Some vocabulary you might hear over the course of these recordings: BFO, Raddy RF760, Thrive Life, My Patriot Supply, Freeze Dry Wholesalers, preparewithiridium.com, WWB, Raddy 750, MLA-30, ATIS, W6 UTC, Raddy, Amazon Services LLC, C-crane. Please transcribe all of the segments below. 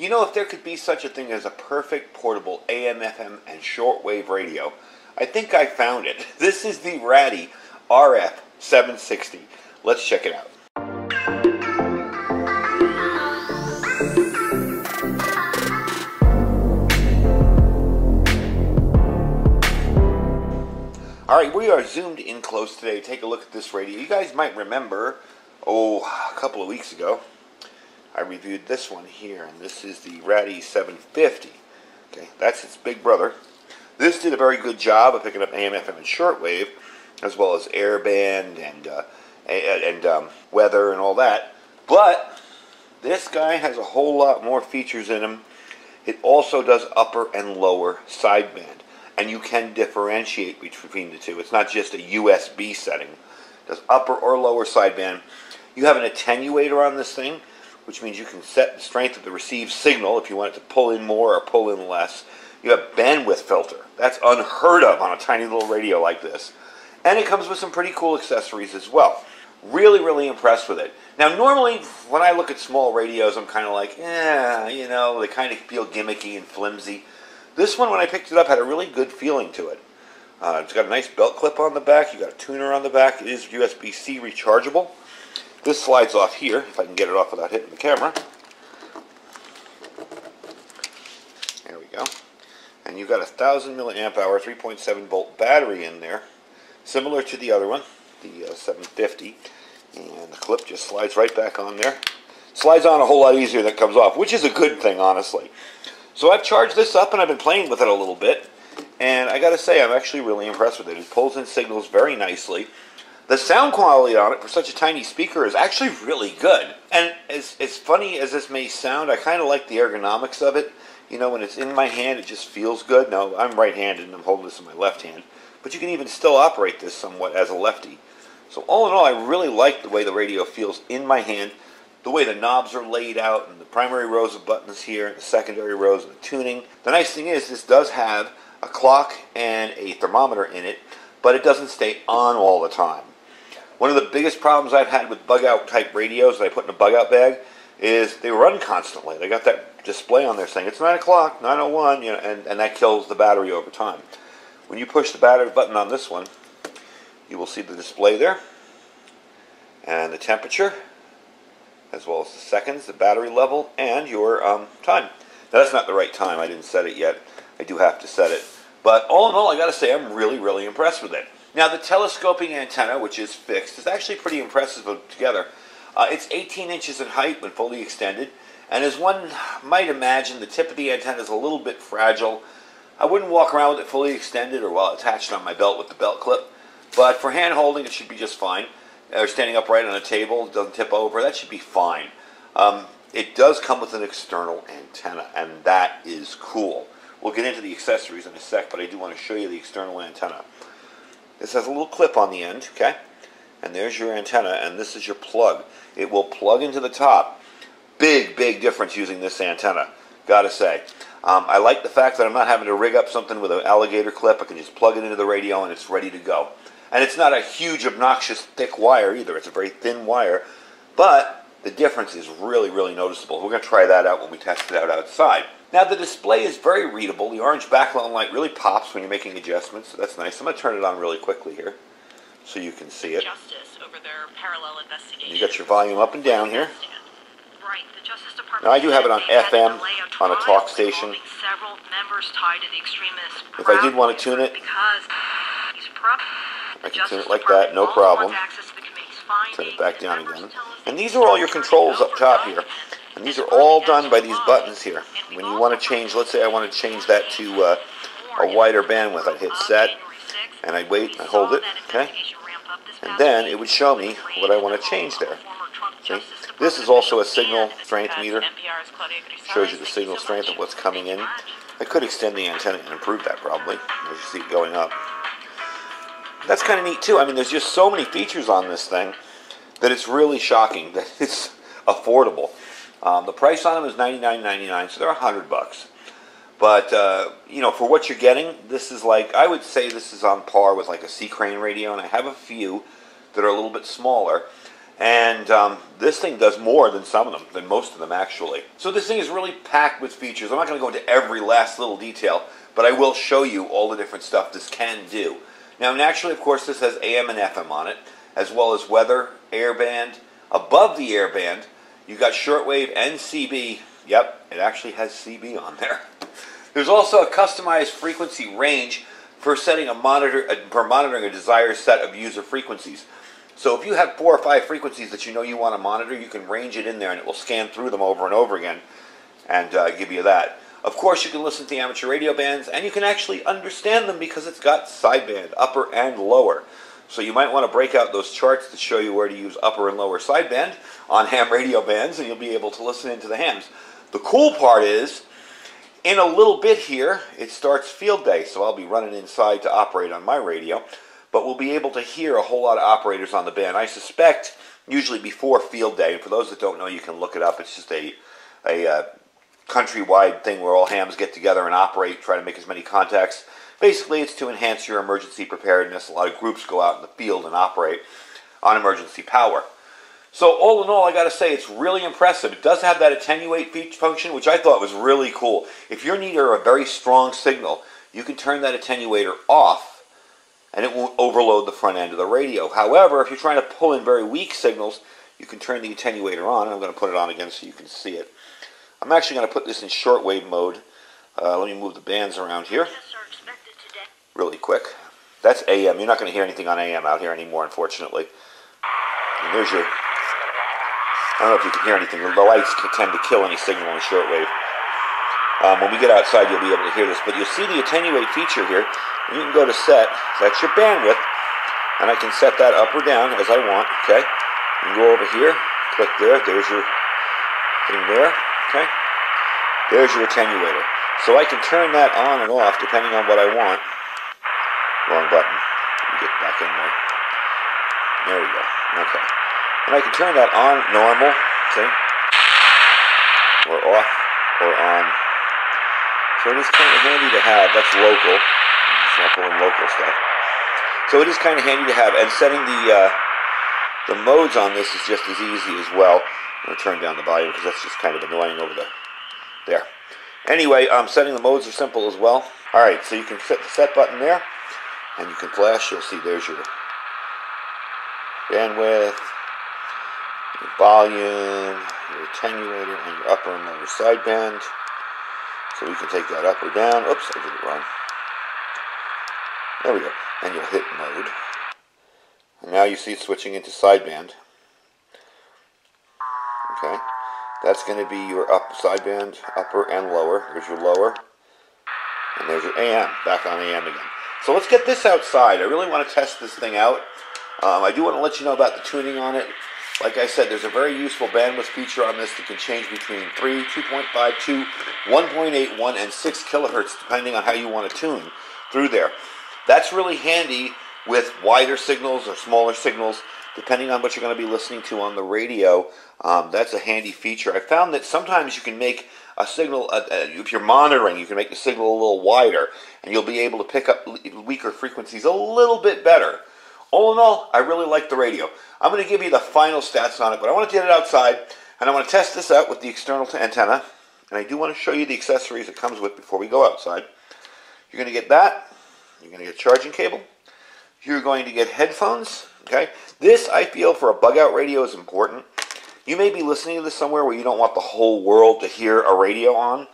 You know, if there could be such a thing as a perfect portable AM, FM, and shortwave radio, I think I found it. This is the Raddy RF760. Let's check it out. All right, we are zoomed in close today. Take a look at this radio. You guys might remember, a couple of weeks ago, I reviewed this one here, and this is the Raddy 750. Okay, that's its big brother. This did a very good job of picking up AM, FM, and shortwave, as well as airband and weather and all that. But this guy has a whole lot more features in him. It also does upper and lower sideband. And you can differentiate between the two. It's not just a USB setting. It does upper or lower sideband. You have an attenuator on this thing, which means you can set the strength of the received signal if you want it to pull in more or pull in less. You have bandwidth filter. That's unheard of on a tiny little radio like this. And it comes with some pretty cool accessories as well. Really, really impressed with it. Now, normally, when I look at small radios, I'm kind of like, you know, they kind of feel gimmicky and flimsy. This one, when I picked it up, had a really good feeling to it. It's got a nice belt clip on the back. You've got a tuner on the back. It is USB-C rechargeable. This slides off here, if I can get it off without hitting the camera. There we go. And you've got a 1,000 milliamp hour, 3.7 volt battery in there, similar to the other one, the 750. And the clip just slides right back on there. Slides on a whole lot easier than it comes off, which is a good thing, honestly. So I've charged this up and I've been playing with it a little bit, and I gotta say I'm actually really impressed with it. It pulls in signals very nicely. The sound quality on it for such a tiny speaker is actually really good. And as funny as this may sound, I kind of like the ergonomics of it. You know, when it's in my hand, it just feels good. Now, I'm right-handed and I'm holding this in my left hand, but you can even still operate this somewhat as a lefty. So all in all, I really like the way the radio feels in my hand. The way the knobs are laid out, and the primary rows of buttons here, and the secondary rows of the tuning. The nice thing is this does have a clock and a thermometer in it, but it doesn't stay on all the time. One of the biggest problems I've had with bug-out type radios that I put in a bug-out bag is they run constantly. They got that display on there saying, it's 9 o'clock, 9:01, you know, and that kills the battery over time. When you push the battery button on this one, you will see the display there, and the temperature, as well as the seconds, the battery level, and your time. Now, that's not the right time. I didn't set it yet. I do have to set it. But all in all, I got to say, I'm really, really impressed with it. Now, the telescoping antenna, which is fixed, is actually pretty impressive together. It's 18 inches in height when fully extended. And as one might imagine, the tip of the antenna is a little bit fragile. I wouldn't walk around with it fully extended or while attached on my belt with the belt clip. But for hand holding, it should be just fine. Or standing upright on a table, doesn't tip over, that should be fine. It does come with an external antenna, and that is cool. We'll get into the accessories in a sec, but I do want to show you the external antenna. This has a little clip on the end, okay? And there's your antenna, and this is your plug. It will plug into the top. Big, big difference using this antenna, gotta say. I like the fact that I'm not having to rig up something with an alligator clip. I can just plug it into the radio, and it's ready to go. And it's not a huge, obnoxious, thick wire either. It's a very thin wire. But the difference is really, really noticeable. We're going to try that out when we test it out outside. Now, the display is very readable. The orange background light really pops when you're making adjustments, so that's nice. I'm going to turn it on really quickly here so you can see it. Justice over their parallel investigation. You got your volume up and down here. Right. The Justice Department. Now, I do have it on FM, on a talk station. Several members tied to the extremists. If I did want to tune it, I can tune it like that, no problem. Turn it back down again. And these are all your controls up top here. And these are all done by these buttons here. When you want to change, let's say I want to change that to a wider bandwidth. I'd hit set, and I'd wait, and I'd hold it, okay? And then it would show me what I want to change there. See? This is also a signal strength meter. Shows you the signal strength of what's coming in. I could extend the antenna and improve that probably, as you see it going up. That's kind of neat, too. I mean, there's just so many features on this thing that it's really shocking that it's affordable. The price on them is $99.99, so they're $100. But, you know, for what you're getting, this is like, I would say this is on par with like a C-crane radio, and I have a few that are a little bit smaller. And this thing does more than some of them, than most of them actually. So this thing is really packed with features. I'm not going to go into every last little detail, but I will show you all the different stuff this can do. Now naturally, of course, this has AM and FM on it, as well as weather, airband. Above the airband, you've got shortwave and CB. Yep, it actually has CB on there. There's also a customized frequency range for setting a monitor, for monitoring a desired set of user frequencies. So if you have 4 or 5 frequencies that you know you want to monitor, you can range it in there and it will scan through them over and over again and give you that. Of course, you can listen to the amateur radio bands, and you can actually understand them because it's got sideband, upper and lower. So you might want to break out those charts that show you where to use upper and lower sideband on ham radio bands, and you'll be able to listen into the hams. The cool part is, in a little bit here, it starts field day, so I'll be running inside to operate on my radio. But we'll be able to hear a whole lot of operators on the band. I suspect usually before field day. And for those that don't know, you can look it up. It's just a countrywide thing where all hams get together and operate, try to make as many contacts. Basically, it's to enhance your emergency preparedness. A lot of groups go out in the field and operate on emergency power. So all in all, I got to say, it's really impressive. It does have that attenuate feature function, which I thought was really cool. If you're near a very strong signal, you can turn that attenuator off, and it won't overload the front end of the radio. However, if you're trying to pull in very weak signals, you can turn the attenuator on. I'm going to put it on again so you can see it. I'm actually going to put this in shortwave mode. Let me move the bands around here really quick. That's AM. You're not going to hear anything on AM out here anymore, unfortunately. And there's your... I don't know if you can hear anything. The lights tend to kill any signal in shortwave. When we get outside, you'll be able to hear this. But you'll see the attenuate feature here. You can go to set, that's your bandwidth, and I can set that up or down as I want, okay? You can go over here, click there, there's your thing there, okay? There's your attenuator. So I can turn that on and off depending on what I want. Wrong button. Let me get back in there. There we go, okay. And I can turn that on normal, see? Or off, or on. So it is kind of handy to have, that's local. Pulling local stuff. So it is kind of handy to have, and setting the modes on this is just as easy as well. I'm going to turn down the volume because that's just kind of annoying over there. Anyway, setting the modes are simple as well. Alright, so you can set the set button there, and you can flash, you'll see there's your bandwidth, your volume, your attenuator, and your upper and lower sideband. So we can take that up or down. Oops, I did it wrong. There we go, and you'll hit mode. And now you see it switching into sideband. Okay, that's going to be your up sideband, upper and lower. There's your lower, and there's your AM, back on AM again. So let's get this outside. I really want to test this thing out. I do want to let you know about the tuning on it. Like I said, there's a very useful bandwidth feature on this that can change between 3, 2.5, 2, 1.81, and 6 kilohertz, depending on how you want to tune through there. That's really handy with wider signals or smaller signals, depending on what you're going to be listening to on the radio. That's a handy feature. I found that sometimes you can make a signal, if you're monitoring, you can make the signal a little wider, and you'll be able to pick up weaker frequencies a little bit better. All in all, I really like the radio. I'm going to give you the final stats on it, but I want to get it outside, and I want to test this out with the external antenna, and I do want to show you the accessories it comes with before we go outside. You're going to get that. You're going to get a charging cable. You're going to get headphones. Okay, this, I feel, for a bug-out radio is important. You may be listening to this somewhere where you don't want the whole world to hear a radio on.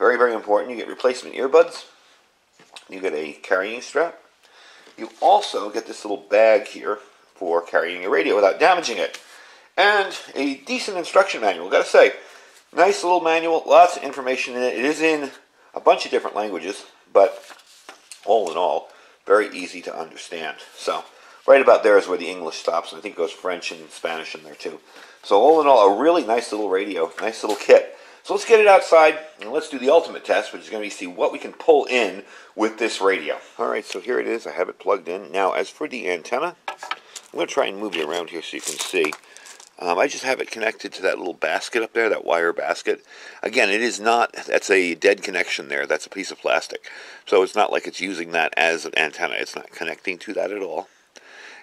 Very, very important. You get replacement earbuds. You get a carrying strap. You also get this little bag here for carrying your radio without damaging it. And a decent instruction manual, got to say. Nice little manual. Lots of information in it. It is in a bunch of different languages, but... all in all, very easy to understand. So, right about there is where the English stops, and I think it goes French and Spanish in there too. So, all in all, a really nice little radio, nice little kit. So, let's get it outside, and let's do the ultimate test, which is going to be see what we can pull in with this radio. Alright, so here it is. I have it plugged in. Now, as for the antenna, I'm going to try and move it around here so you can see. I just have it connected to that little basket up there, that wire basket. Again, it is not, that's a dead connection there. That's a piece of plastic. So it's not like it's using that as an antenna. It's not connecting to that at all.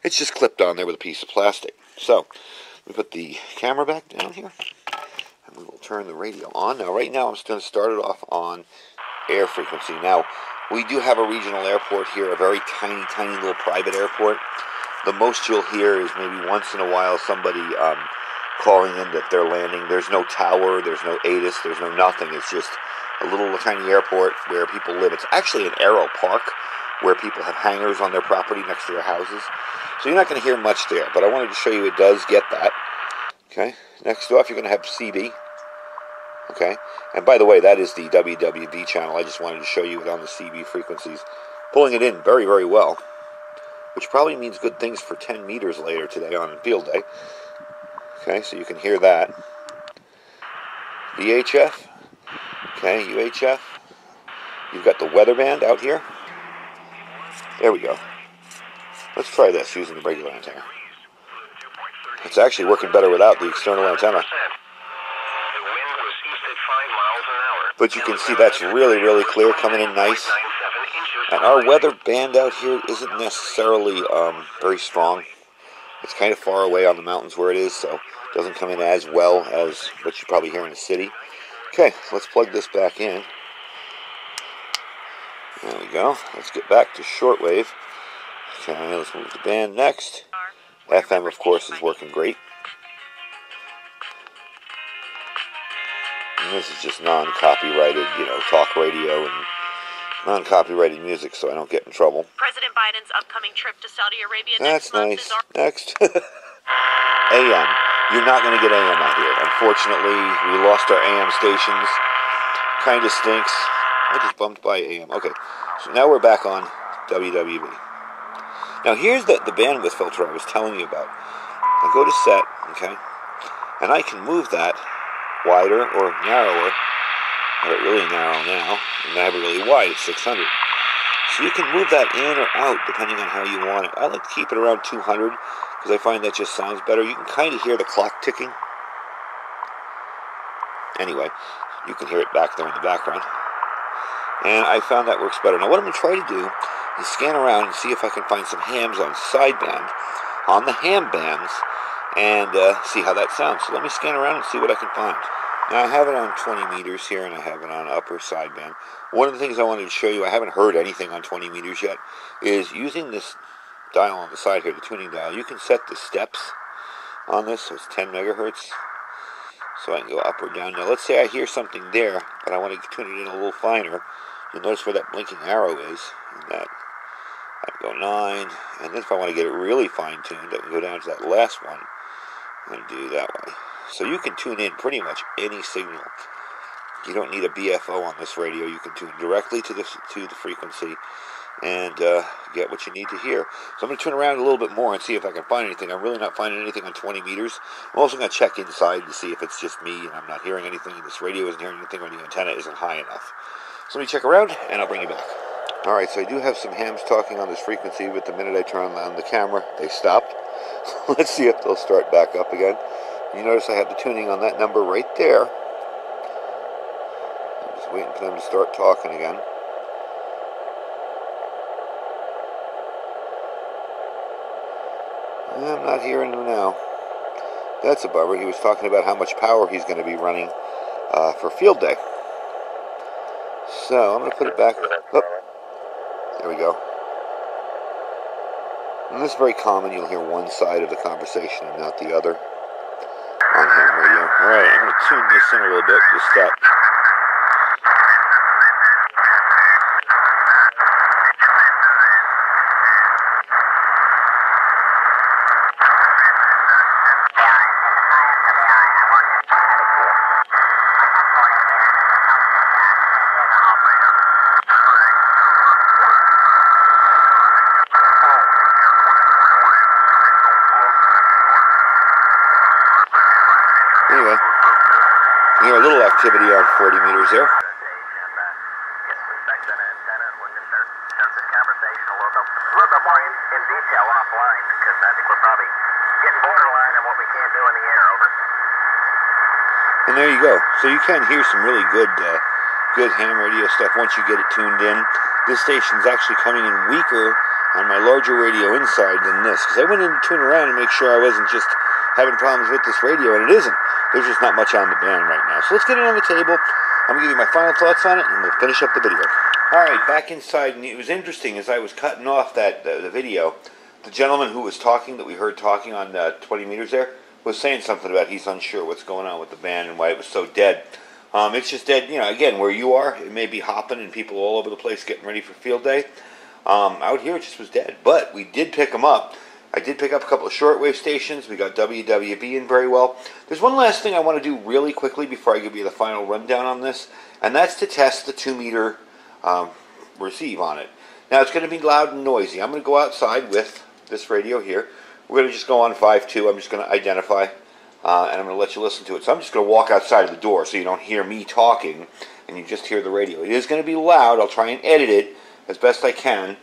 It's just clipped on there with a piece of plastic. So I'm going to put the camera back down here, and we will turn the radio on. Now, right now, I'm just going to start it off on air frequency. Now, we do have a regional airport here, a very tiny, tiny little private airport. The most you'll hear is maybe once in a while somebody calling in that they're landing. There's no tower, there's no ATIS, there's no nothing. It's just a little tiny airport where people live. It's actually an aero park where people have hangars on their property next to their houses. So you're not going to hear much there, but I wanted to show you it does get that. Okay, next off you're going to have CB. Okay, and by the way, that is the WWB channel. I just wanted to show you it on the CB frequencies. Pulling it in very, very well, which probably means good things for 10 meters later today on field day. Okay, so you can hear that. The HF, okay, UHF. You've got the weather band out here. There we go. Let's try this using the regular antenna. It's actually working better without the external antenna. But you can see that's really, really clear, coming in nice. And our weather band out here isn't necessarily very strong. It's kind of far away on the mountains where it is, so it doesn't come in as well as what you probably hear in the city. Okay, let's plug this back in. There we go. Let's get back to shortwave. Okay, let's move the band next. FM, of course, is working great. And this is just non-copyrighted, you know, talk radio and non-copyrighted music, so I don't get in trouble. President Biden's upcoming trip to Saudi Arabia next month is next. AM. You're not going to get AM out here. Unfortunately, we lost our AM stations. Kind of stinks. I just bumped by AM. Okay, so now we're back on WWB. Now here's the bandwidth filter I was telling you about. I go to set, okay, and I can move that wider or narrower. I have it really narrow now, and I have it really wide at 600. So you can move that in or out depending on how you want it. I like to keep it around 200 because I find that just sounds better. You can kind of hear the clock ticking. Anyway, you can hear it back there in the background. And I found that works better. Now what I'm going to try to do is scan around and see if I can find some hams on sideband, on the ham bands, and see how that sounds. So let me scan around and see what I can find. Now I have it on 20 meters here, and I have it on upper sideband. One of the things I wanted to show you, I haven't heard anything on 20 meters yet, is using this dial on the side here, the tuning dial, you can set the steps on this, so it's 10 megahertz. So I can go up or down. Now let's say I hear something there, but I want to tune it in a little finer. You'll notice where that blinking arrow is. And that I'd go 9. And then if I want to get it really fine-tuned, I can go down to that last one and do that way. So you can tune in pretty much any signal. You don't need a BFO on this radio. You can tune directly to the frequency and get what you need to hear. So I'm going to turn around a little bit more and see if I can find anything. I'm really not finding anything on 20 meters. I'm also going to check inside to see if it's just me and I'm not hearing anything, and this radio isn't hearing anything, or the antenna isn't high enough. So let me check around, and I'll bring you back. All right, so I do have some hams talking on this frequency, but the minute I turn on the camera, they stopped. Let's see if they'll start back up again. You notice I have the tuning on that number right there. I'm just waiting for them to start talking again. I'm not hearing him now. That's a bummer. He was talking about how much power he's going to be running for field day. So I'm going to put it back. Oh, there we go. And this is very common. You'll hear one side of the conversation and not the other on ham radio. All right, I'm going to tune this in a little bit. Just stop. Anyway, you hear a little activity on 40 meters there. And there you go. So you can hear some really good ham radio stuff once you get it tuned in. This station's actually coming in weaker on my larger radio inside than this, because I went in to tune around and make sure I wasn't just having problems with this radio, and it isn't. There's just not much on the band right now. So let's get it on the table. I'm going to give you my final thoughts on it, and we'll finish up the video. All right, back inside, and it was interesting as I was cutting off that the video, the gentleman who was talking, that we heard talking on 20 meters there, was saying something about he's unsure what's going on with the band and why it was so dead. It's just dead, you know, again, where you are, it may be hopping and people all over the place getting ready for field day. Out here, it just was dead. But we did pick them up. I did pick up a couple of shortwave stations. We got WWB in very well. There's one last thing I want to do really quickly before I give you the final rundown on this, and that's to test the 2-meter receive on it. Now, it's going to be loud and noisy. I'm going to go outside with this radio here. We're going to just go on 5.2. I'm just going to identify, and I'm going to let you listen to it. So I'm just going to walk outside of the door so you don't hear me talking, and you just hear the radio. It is going to be loud. I'll try and edit it as best I can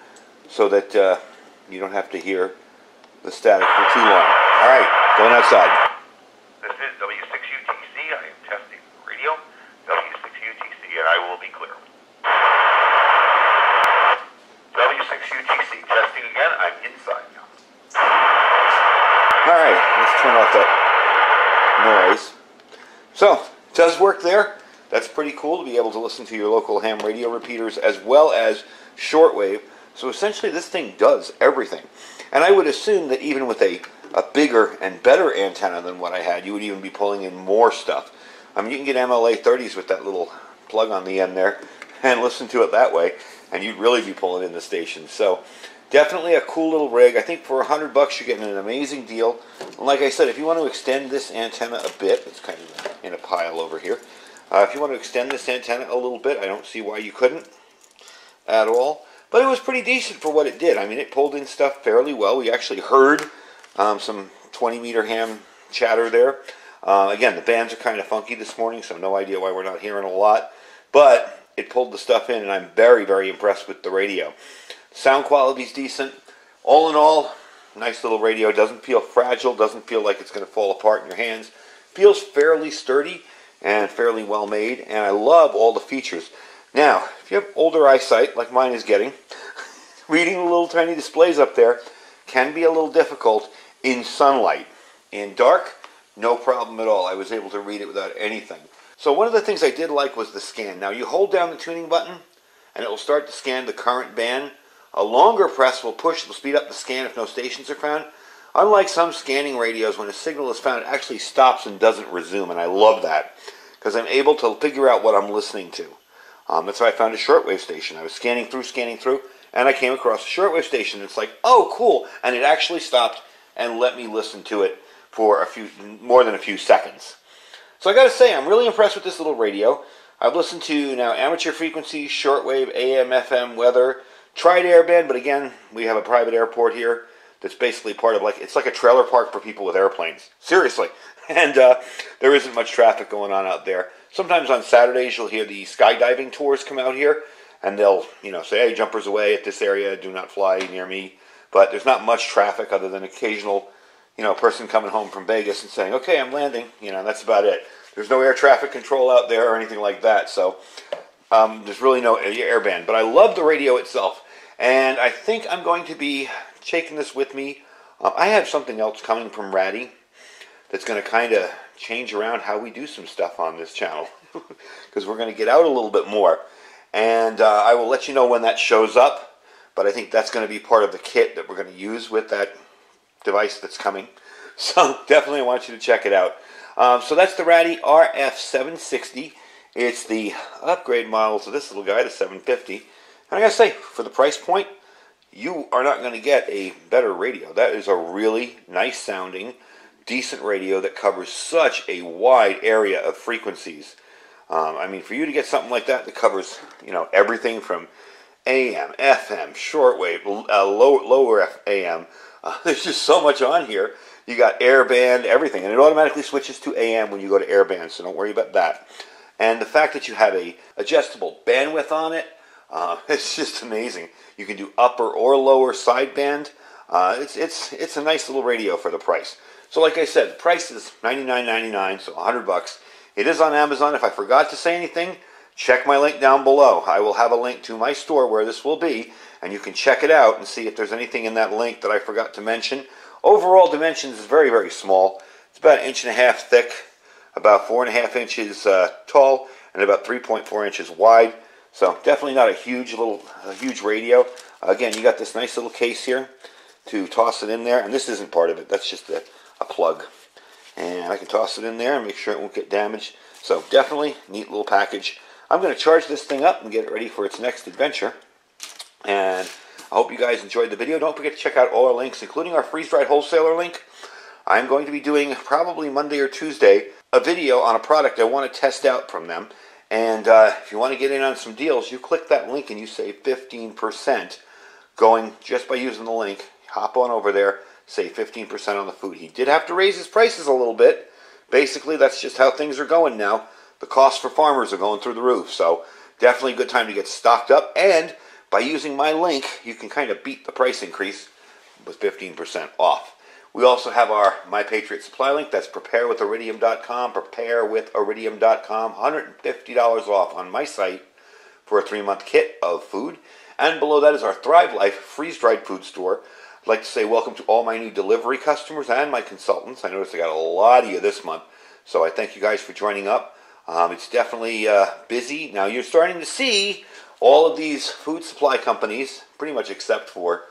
so that you don't have to hear the static for too long. All right, going outside. This is W6 UTC. I am testing the radio. W6 UTC, and I will be clear. W6 UTC, testing again. I'm inside now. All right, let's turn off that noise. So, it does work there. That's pretty cool to be able to listen to your local ham radio repeaters as well as shortwave. So essentially this thing does everything. And I would assume that even with a bigger and better antenna than what I had, you would even be pulling in more stuff. I mean, you can get MLA-30s with that little plug on the end there and listen to it that way, and you'd really be pulling in the station. So definitely a cool little rig. I think for 100 bucks you're getting an amazing deal. And like I said, if you want to extend this antenna a bit, it's kind of in a pile over here. If you want to extend this antenna a little bit, I don't see why you couldn't at all. But it was pretty decent for what it did. I mean, it pulled in stuff fairly well. We actually heard some 20-meter ham chatter there. Again, the bands are kind of funky this morning, so no idea why we're not hearing a lot. But it pulled the stuff in, and I'm very, very impressed with the radio. Sound quality's decent. All in all, nice little radio. Doesn't feel fragile. Doesn't feel like it's going to fall apart in your hands. Feels fairly sturdy and fairly well made, and I love all the features. Now, if you have older eyesight, like mine is getting, reading the little tiny displays up there can be a little difficult in sunlight. In dark, no problem at all. I was able to read it without anything. So one of the things I did like was the scan. Now, you hold down the tuning button, and it will start to scan the current band. A longer press will push, it will speed up the scan if no stations are found. Unlike some scanning radios, when a signal is found, it actually stops and doesn't resume, and I love that because I'm able to figure out what I'm listening to. That's how I found a shortwave station. I was scanning through, and I came across a shortwave station. It's like, oh, cool, and it actually stopped and let me listen to it for more than a few seconds. So I got to say, I'm really impressed with this little radio. I've listened to now amateur frequencies, shortwave, AM, FM, weather, tried airband, but again, we have a private airport here. That's basically part of, like, it's like a trailer park for people with airplanes. Seriously. And there isn't much traffic going on out there. Sometimes on Saturdays you'll hear the skydiving tours come out here. And they'll, you know, say, hey, jumpers away at this area. Do not fly near me. But there's not much traffic other than occasional, you know, person coming home from Vegas and saying, okay, I'm landing. You know, that's about it. There's no air traffic control out there or anything like that. So there's really no airband. But I love the radio itself. And I think I'm going to be taking this with me. I have something else coming from Raddy that's going to kind of change around how we do some stuff on this channel because we're going to get out a little bit more, and I will let you know when that shows up, but I think that's going to be part of the kit that we're going to use with that device that's coming, so definitely I want you to check it out. So that's the Raddy RF760. It's the upgrade model to this little guy, the 750, and I gotta say, for the price point, you are not going to get a better radio. That is a really nice sounding, decent radio that covers such a wide area of frequencies. I mean, for you to get something like that covers, you know, everything from AM, FM, shortwave, lower AM. There's just so much on here. You got airband, everything, and it automatically switches to AM when you go to airband, so don't worry about that. And the fact that you have a adjustable bandwidth on it, it's just amazing. You can do upper or lower sideband. It's a nice little radio for the price. So like I said, the price is $99.99, so 100 bucks. It is on Amazon. If I forgot to say anything, check my link down below. I will have a link to my store where this will be, and you can check it out and see if there's anything in that link that I forgot to mention. Overall dimensions is very, very small. about 1.5 inches thick, about 4.5 inches tall, and about 3.4 inches wide. So definitely not a huge huge radio. Again, you got this nice little case here to toss it in there, and this isn't part of it. That's just a plug, and I can toss it in there and make sure it won't get damaged. So definitely neat little package. I'm going to charge this thing up and get it ready for its next adventure. And I hope you guys enjoyed the video. Don't forget to check out all our links, including our freeze-dried wholesaler link. I'm going to be doing probably Monday or Tuesday a video on a product I want to test out from them. And if you want to get in on some deals, you click that link and you save 15% going just by using the link. Hop on over there, save 15% on the food. He did have to raise his prices a little bit. Basically, that's just how things are going now. The costs for farmers are going through the roof. So definitely a good time to get stocked up. And by using my link, you can kind of beat the price increase with 15% off. We also have our My Patriot Supply link. That's preparewithiridium.com, preparewithiridium.com. $150 off on my site for a 3-month kit of food. And below that is our Thrive Life freeze-dried food store. I'd like to say welcome to all my new delivery customers and my consultants. I noticed I got a lot of you this month, so I thank you guys for joining up. It's definitely busy. Now you're starting to see all of these food supply companies, pretty much except for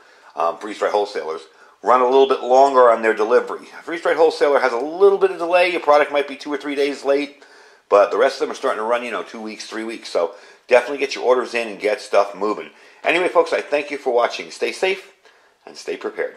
freeze-dried wholesalers, run a little bit longer on their delivery. A freeze-dried wholesaler has a little bit of delay. Your product might be 2 or 3 days late, but the rest of them are starting to run, 2 weeks, 3 weeks. So definitely get your orders in and get stuff moving. Anyway, folks, I thank you for watching. Stay safe and stay prepared.